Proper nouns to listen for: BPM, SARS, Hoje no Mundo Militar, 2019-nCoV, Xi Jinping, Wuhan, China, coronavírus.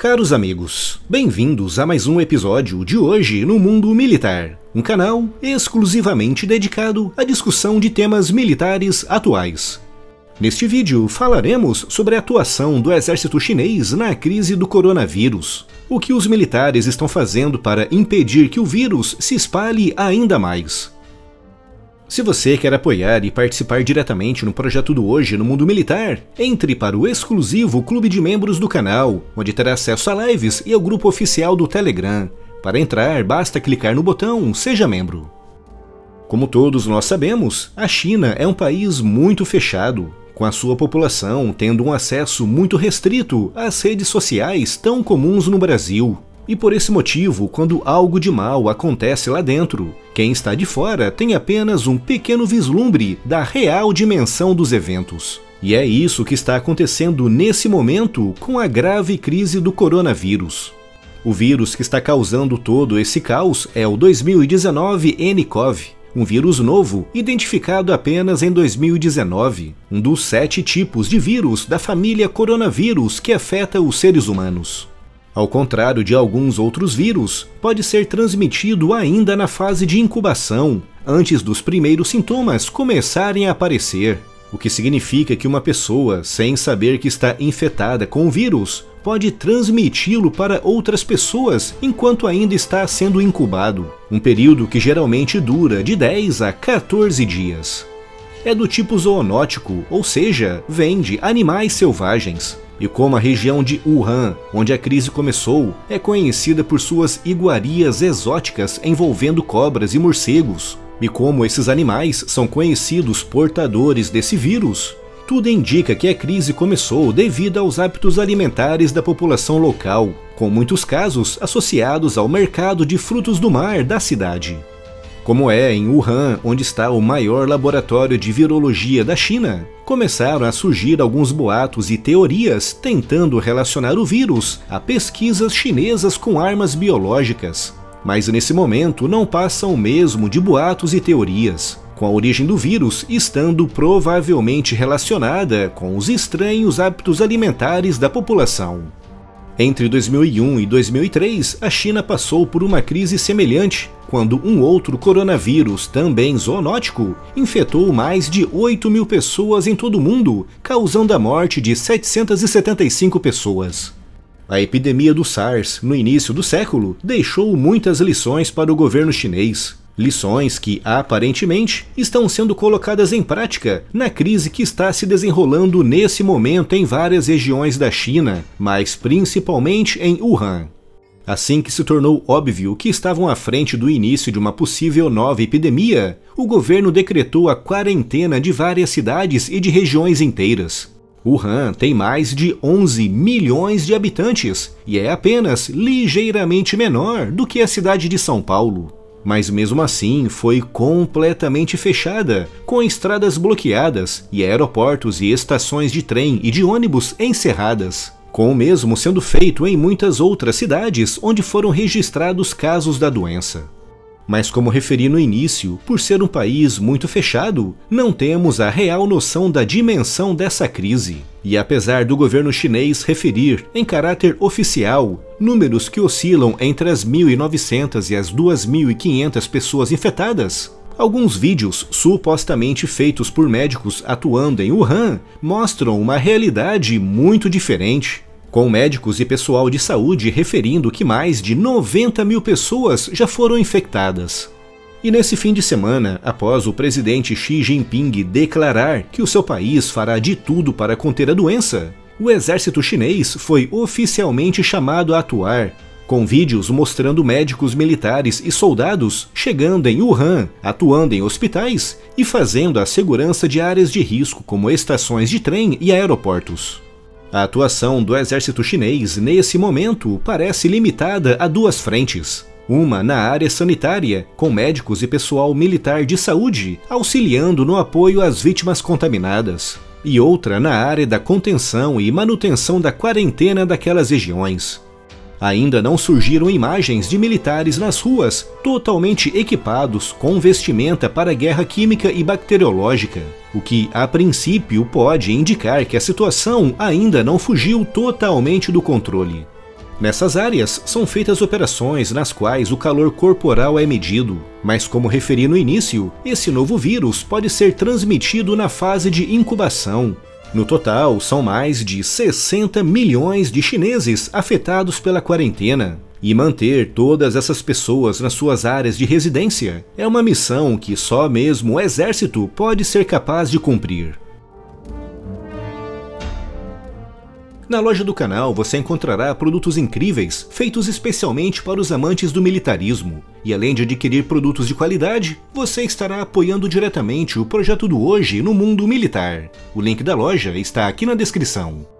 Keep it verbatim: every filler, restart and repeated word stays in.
Caros amigos, bem-vindos a mais um episódio de Hoje no Mundo Militar, um canal exclusivamente dedicado à discussão de temas militares atuais. Neste vídeo falaremos sobre a atuação do exército chinês na crise do coronavírus, o que os militares estão fazendo para impedir que o vírus se espalhe ainda mais. Se você quer apoiar e participar diretamente no projeto do Hoje no Mundo Militar, entre para o exclusivo clube de membros do canal, onde terá acesso a lives e ao grupo oficial do Telegram. Para entrar, basta clicar no botão Seja Membro. Como todos nós sabemos, a China é um país muito fechado, com a sua população tendo um acesso muito restrito às redes sociais tão comuns no Brasil. E por esse motivo, quando algo de mal acontece lá dentro, quem está de fora tem apenas um pequeno vislumbre da real dimensão dos eventos. E é isso que está acontecendo nesse momento com a grave crise do coronavírus. O vírus que está causando todo esse caos é o dois mil e dezenove N CoV, um vírus novo identificado apenas em dois mil e dezenove, um dos sete tipos de vírus da família coronavírus que afeta os seres humanos. Ao contrário de alguns outros vírus, pode ser transmitido ainda na fase de incubação, antes dos primeiros sintomas começarem a aparecer, o que significa que uma pessoa, sem saber que está infectada com o vírus, pode transmiti-lo para outras pessoas enquanto ainda está sendo incubado, um período que geralmente dura de dez a quatorze dias. É do tipo zoonótico, ou seja, vem de animais selvagens. E como a região de Wuhan, onde a crise começou, é conhecida por suas iguarias exóticas envolvendo cobras e morcegos, e como esses animais são conhecidos portadores desse vírus, tudo indica que a crise começou devido aos hábitos alimentares da população local, com muitos casos associados ao mercado de frutos do mar da cidade. Como é em Wuhan, onde está o maior laboratório de virologia da China, começaram a surgir alguns boatos e teorias tentando relacionar o vírus a pesquisas chinesas com armas biológicas. Mas nesse momento não passam mesmo de boatos e teorias, com a origem do vírus estando provavelmente relacionada com os estranhos hábitos alimentares da população. Entre dois mil e um e dois mil e três, a China passou por uma crise semelhante, quando um outro coronavírus, também zoonótico, infectou mais de oito mil pessoas em todo o mundo, causando a morte de setecentas e setenta e cinco pessoas. A epidemia do SARS, no início do século, deixou muitas lições para o governo chinês. Lições que, aparentemente, estão sendo colocadas em prática na crise que está se desenrolando nesse momento em várias regiões da China, mas principalmente em Wuhan. Assim que se tornou óbvio que estavam à frente do início de uma possível nova epidemia, o governo decretou a quarentena de várias cidades e de regiões inteiras. Wuhan tem mais de onze milhões de habitantes e é apenas ligeiramente menor do que a cidade de São Paulo. Mas mesmo assim foi completamente fechada, com estradas bloqueadas e aeroportos e estações de trem e de ônibus encerradas, com o mesmo sendo feito em muitas outras cidades onde foram registrados casos da doença. Mas como referi no início, por ser um país muito fechado, não temos a real noção da dimensão dessa crise. E apesar do governo chinês referir, em caráter oficial, números que oscilam entre as mil e novecentas e as duas mil e quinhentas pessoas infectadas, alguns vídeos supostamente feitos por médicos atuando em Wuhan mostram uma realidade muito diferente, com médicos e pessoal de saúde referindo que mais de noventa mil pessoas já foram infectadas. E nesse fim de semana, após o presidente Xi Jinping declarar que o seu país fará de tudo para conter a doença, o exército chinês foi oficialmente chamado a atuar, com vídeos mostrando médicos militares e soldados chegando em Wuhan, atuando em hospitais e fazendo a segurança de áreas de risco como estações de trem e aeroportos. A atuação do exército chinês nesse momento parece limitada a duas frentes. Uma na área sanitária, com médicos e pessoal militar de saúde auxiliando no apoio às vítimas contaminadas. E outra na área da contenção e manutenção da quarentena daquelas regiões. Ainda não surgiram imagens de militares nas ruas totalmente equipados com vestimenta para guerra química e bacteriológica, o que, a princípio, pode indicar que a situação ainda não fugiu totalmente do controle. Nessas áreas, são feitas operações nas quais o calor corporal é medido. Mas como referi no início, esse novo vírus pode ser transmitido na fase de incubação. No total, são mais de sessenta milhões de chineses afetados pela quarentena. E manter todas essas pessoas nas suas áreas de residência é uma missão que só mesmo o exército pode ser capaz de cumprir. Na loja do canal você encontrará produtos incríveis, feitos especialmente para os amantes do militarismo. E além de adquirir produtos de qualidade, você estará apoiando diretamente o projeto do Hoje no Mundo Militar. O link da loja está aqui na descrição.